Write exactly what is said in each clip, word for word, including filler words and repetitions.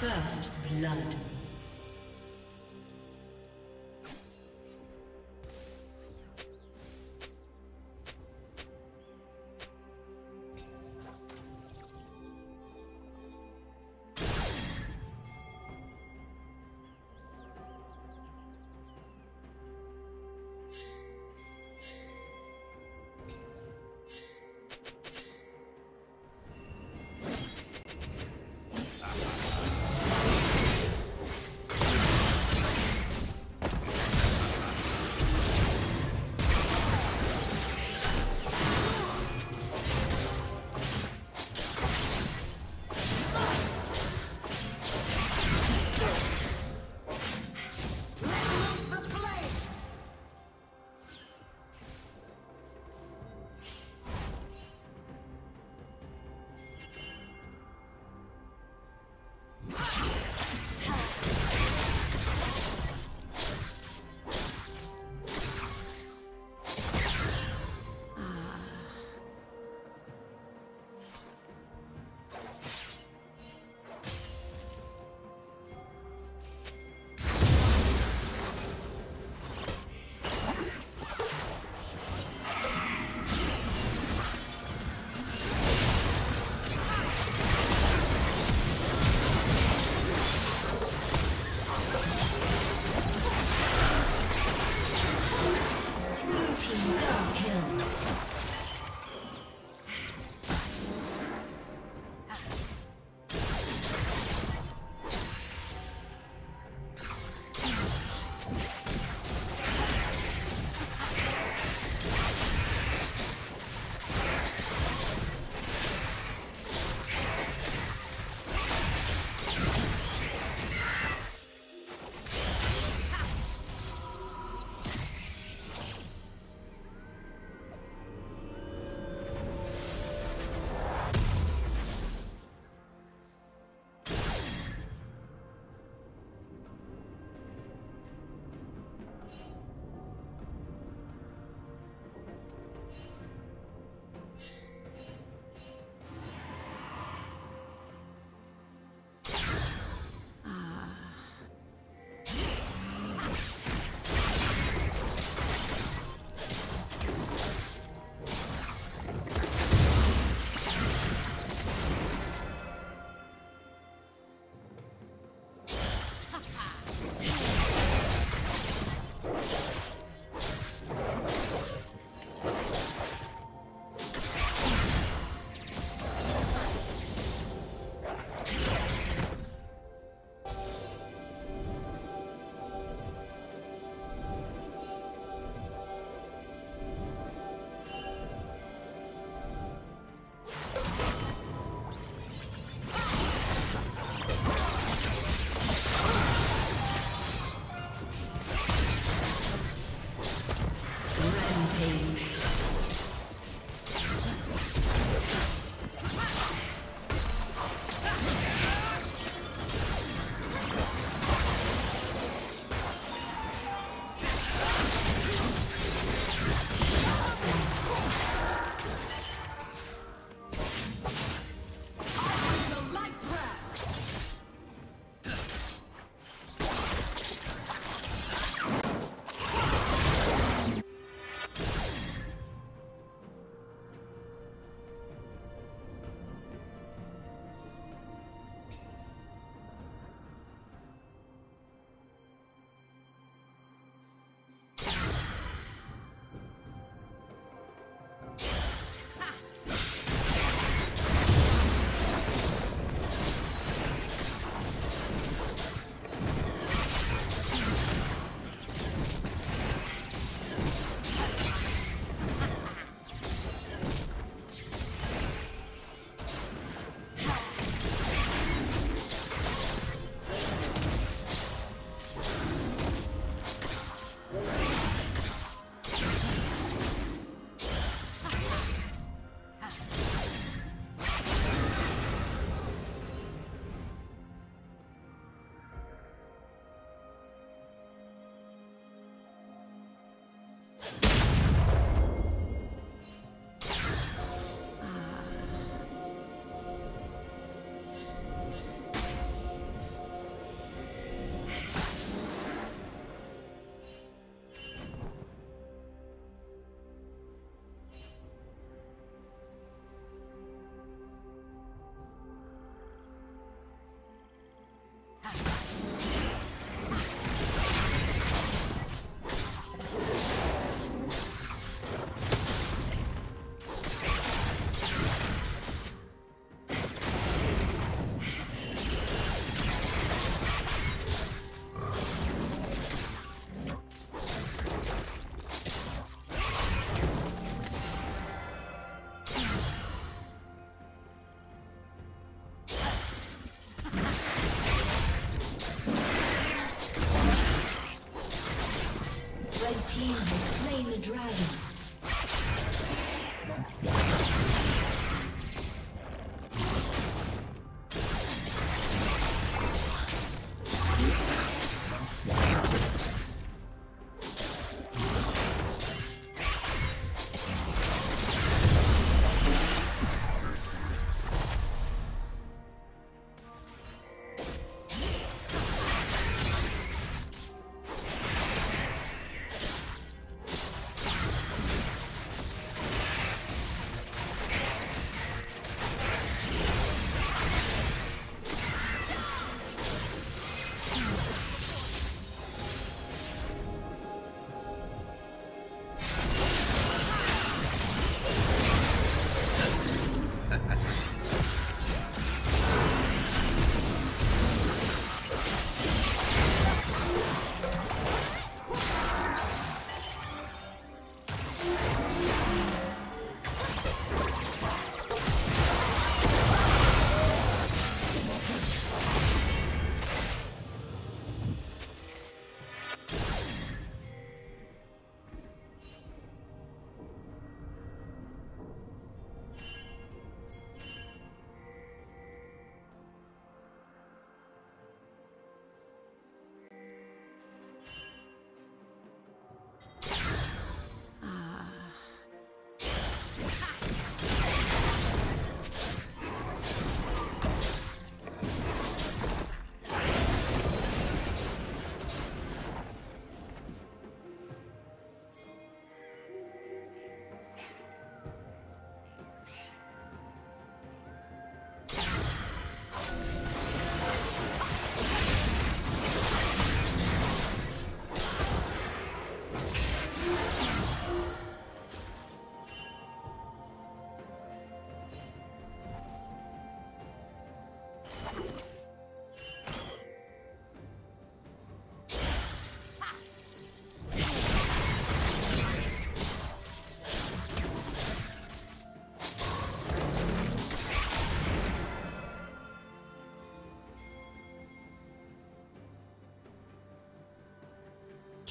First blood.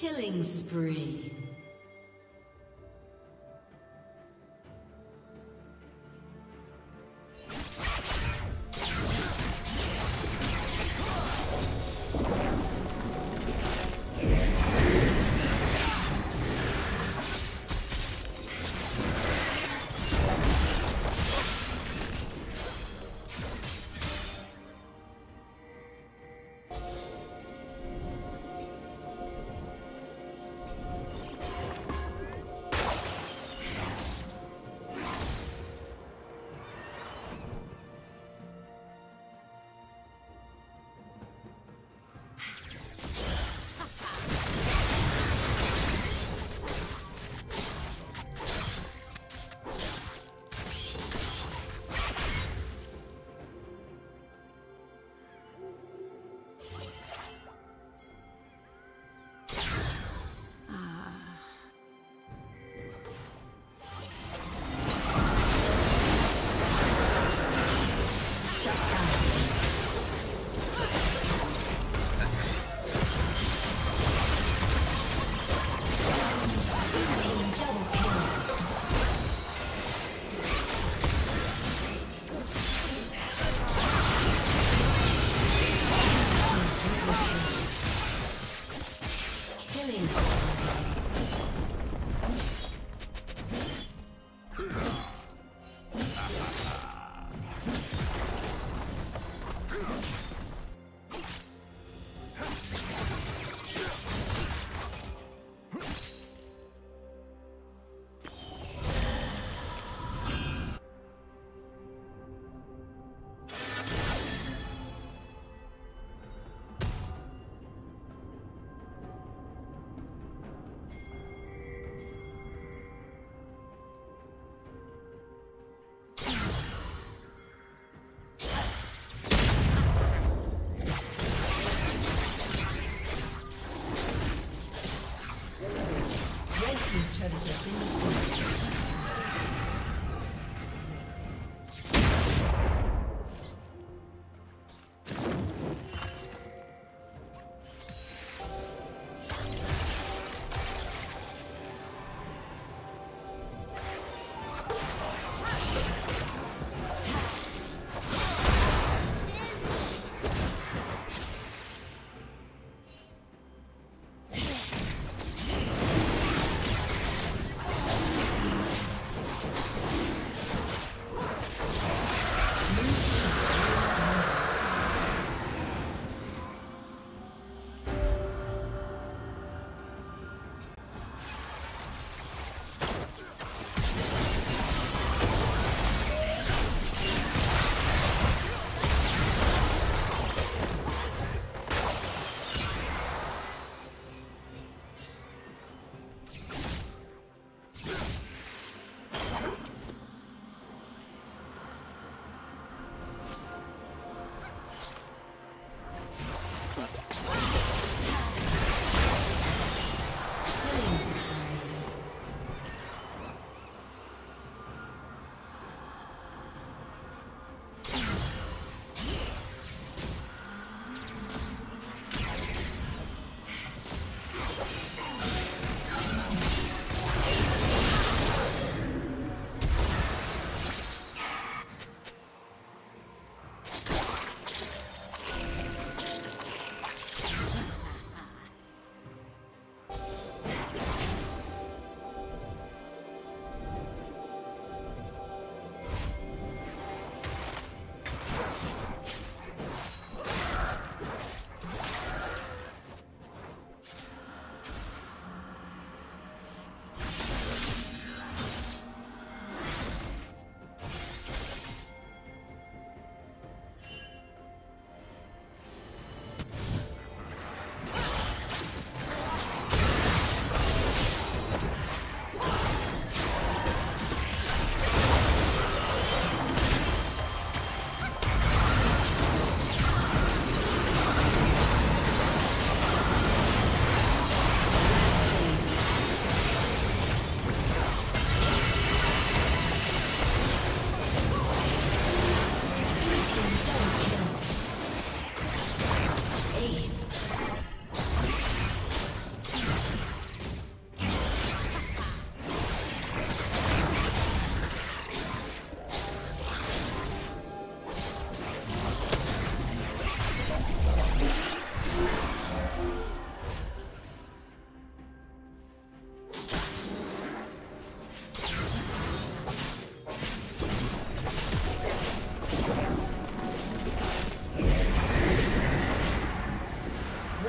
Killing spree.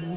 Blue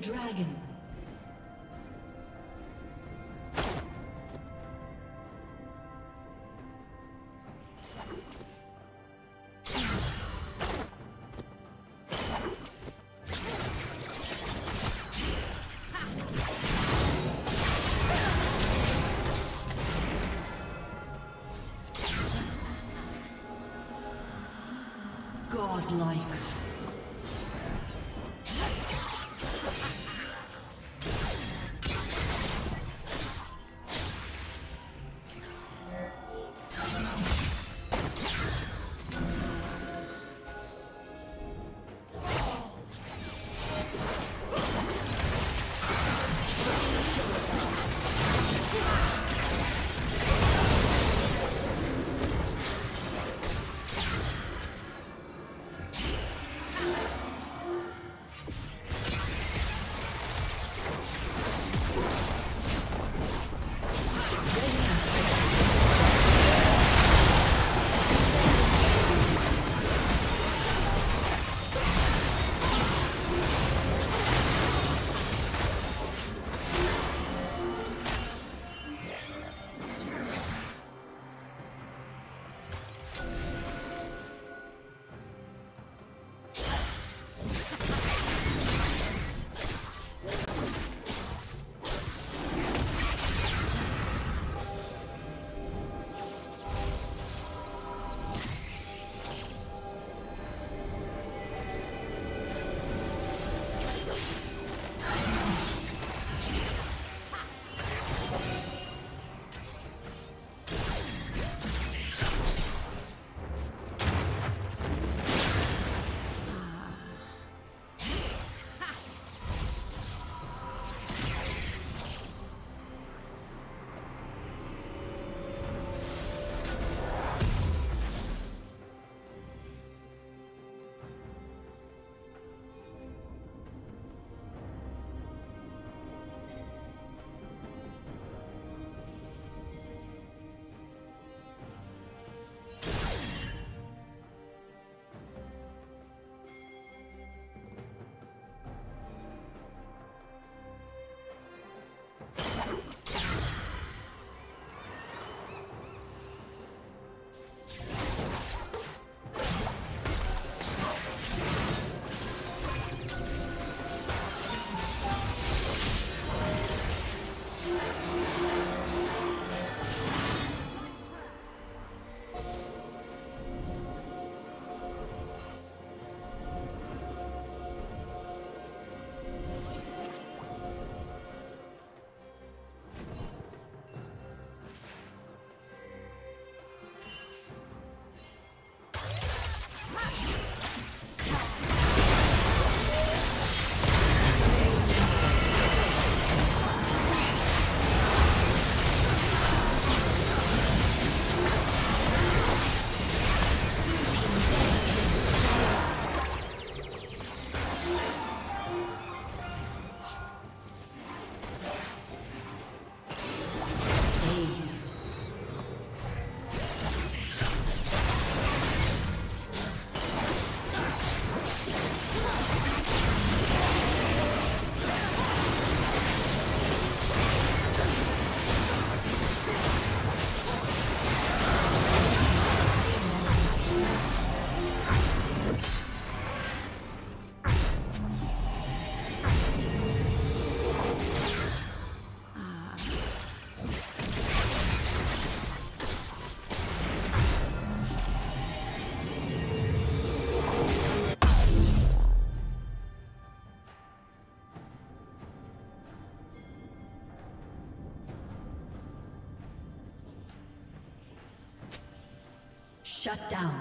Dragon. Godlike. Shut down.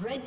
Red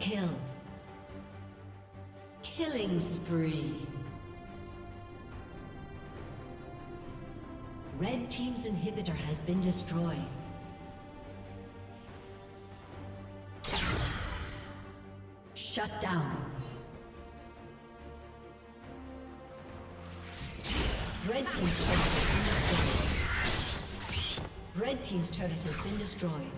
Kill. Killing spree. Red team's inhibitor has been destroyed. Shut down. Red team's turret has been destroyed. Red team's turret has been destroyed.